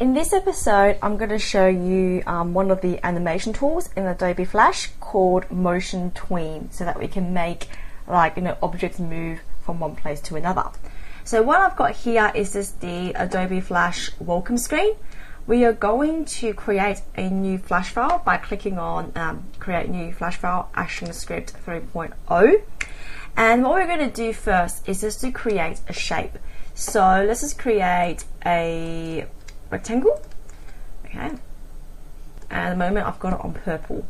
In this episode, I'm going to show you one of the animation tools in Adobe Flash called Motion Tween, so that we can make objects move from one place to another. So what I've got here is the Adobe Flash welcome screen. We are going to create a new Flash file by clicking on Create New Flash File, Action Script 3.0. And what we're going to do first is just to create a shape. So let's just create a rectangle, okay, and at the moment I've got it on purple.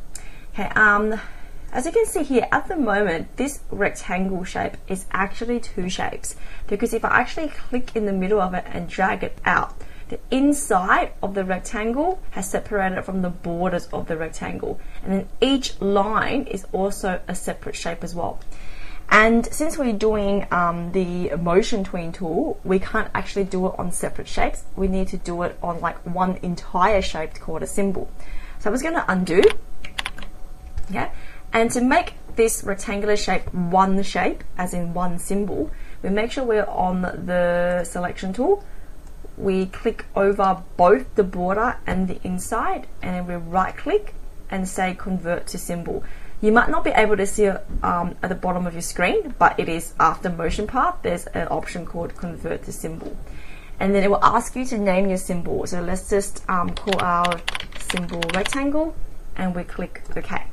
Okay, as you can see here, at the moment this rectangle shape is actually two shapes, because if I actually click in the middle of it and drag it out, the inside of the rectangle has separated from the borders of the rectangle, and then each line is also a separate shape as well. And since we're doing the Motion Tween tool, we can't actually do it on separate shapes. We need to do it on one entire shape called a symbol. So I'm just going to undo. Okay. And to make this rectangular shape, as in one symbol, we make sure we're on the selection tool. We click over both the border and the inside, and then we right click and say convert to symbol. You might not be able to see it at the bottom of your screen, but it is after motion path, there's an option called convert to symbol. And then it will ask you to name your symbol. So let's just call our symbol rectangle, and we click OK.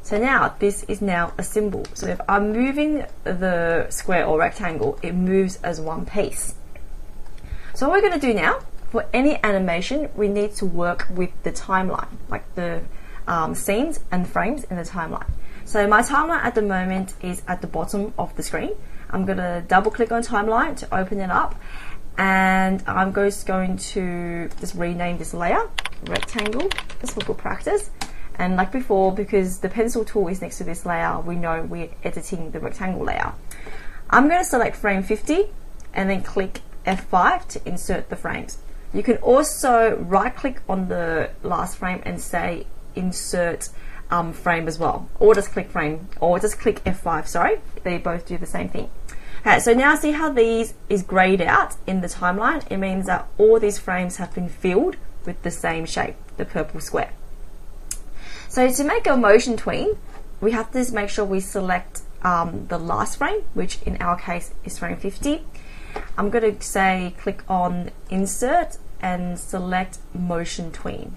So now this is now a symbol. So if I'm moving the square or rectangle, it moves as one piece. So what we're going to do now, for any animation, we need to work with the timeline, the scenes and frames in the timeline. So my timeline at the moment is at the bottom of the screen. I'm going to double click on timeline to open it up, and I'm just going to just rename this layer rectangle, just for good practice. And like before, because the pencil tool is next to this layer, we know we're editing the rectangle layer. I'm going to select frame 50 and then click F5 to insert the frames. You can also right click on the last frame and say insert frame as well, or just click frame, or just click F5, sorry, they both do the same thing. Okay, so now see how these is grayed out in the timeline? It means that all these frames have been filled with the same shape, the purple square. So to make a Motion Tween, we have to make sure we select the last frame, which in our case is frame 50. I'm going to say click on insert and select Motion Tween.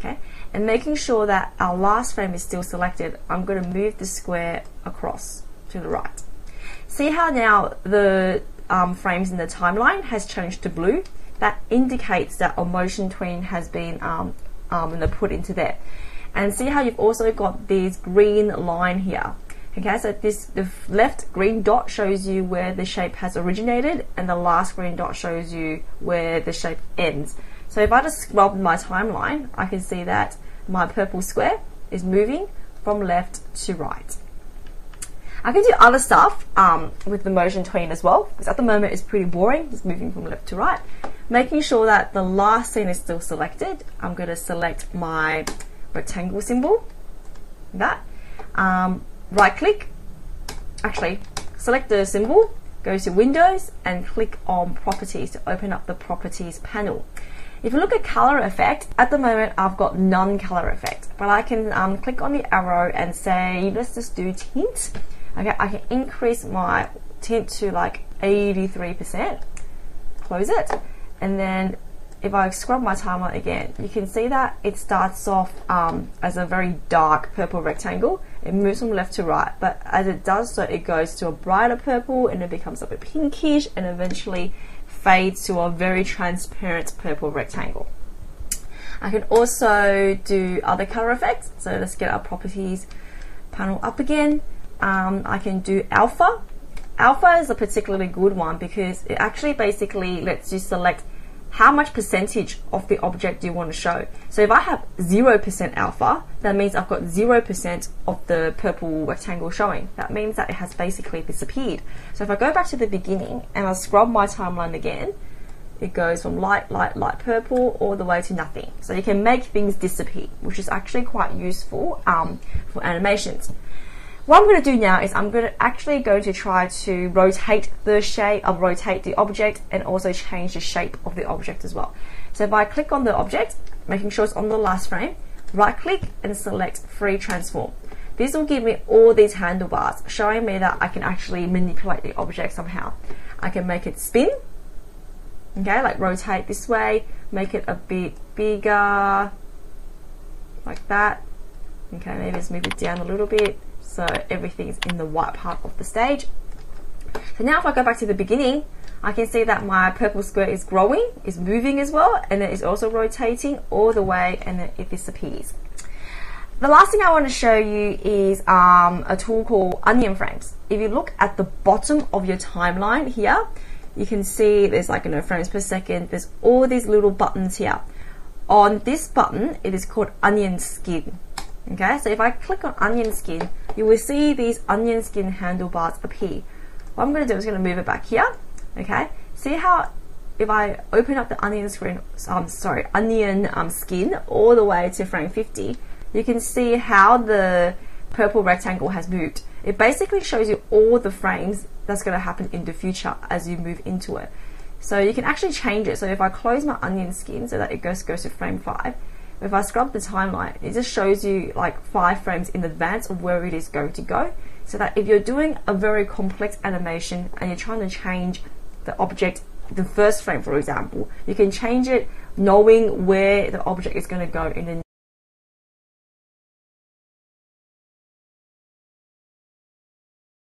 Okay. And making sure that our last frame is still selected, I'm going to move the square across to the right. See how now the frames in the timeline has changed to blue? That indicates that a Motion Tween has been put into there. And see how you've also got this green line here. Okay, so the left green dot shows you where the shape has originated, and the last green dot shows you where the shape ends. So if I just scrub my timeline, I can see that my purple square is moving from left to right. I can do other stuff with the Motion Tween as well, because at the moment it's pretty boring, it's moving from left to right. Making sure that the last scene is still selected, I'm going to select my rectangle symbol, that. Right click, actually select the symbol, go to Windows and click on Properties to open up the Properties panel. If you look at color effect, at the moment I've got none color effect, but I can click on the arrow and say, let's just do tint. Okay, I can increase my tint to 83%, close it, and then if I scrub my timeline again, you can see that it starts off as a very dark purple rectangle. It moves from left to right, but as it does so, it goes to a brighter purple and it becomes a bit pinkish and eventually fades to a very transparent purple rectangle. I can also do other color effects. So let's get our properties panel up again. I can do alpha. Alpha is a particularly good one because it actually basically lets you select how much percentage of the object you want to show. So if I have 0% alpha, that means I've got 0% of the purple rectangle showing. That means that it has basically disappeared. So if I go back to the beginning and I scrub my timeline again, it goes from light, light, light purple all the way to nothing. So you can make things disappear, which is actually quite useful for animations. What I'm going to do now is I'm actually going to try to rotate the shape, I'll rotate the object and also change the shape of the object as well. So if I click on the object, making sure it's on the last frame, right click and select free transform. This will give me all these handlebars showing me that I can actually manipulate the object somehow. I can make it spin, okay, like rotate this way, make it a bit bigger, like that. Okay, maybe let's move it down a little bit. So everything's in the white part of the stage. So now if I go back to the beginning, I can see that my purple square is growing, is moving as well, and it is also rotating all the way, and then it disappears. The last thing I want to show you is a tool called Onion Frames. If you look at the bottom of your timeline here, you can see there's like, you know, frames per second, there's all these little buttons here. On this button, it is called Onion Skin. Okay, so if I click on Onion Skin, you will see these Onion Skin handlebars appear. What I'm going to do is going to move it back here. Okay, see how if I open up the onion skin all the way to frame 50, you can see how the purple rectangle has moved. It basically shows you all the frames that's going to happen in the future as you move into it. So you can actually change it. So if I close my Onion Skin so that it goes to frame 5, if I scrub the timeline, it just shows you like 5 frames in advance of where it is going to go, so that if you're doing a very complex animation and you're trying to change the object, the first frame for example, you can change it knowing where the object is going to go in the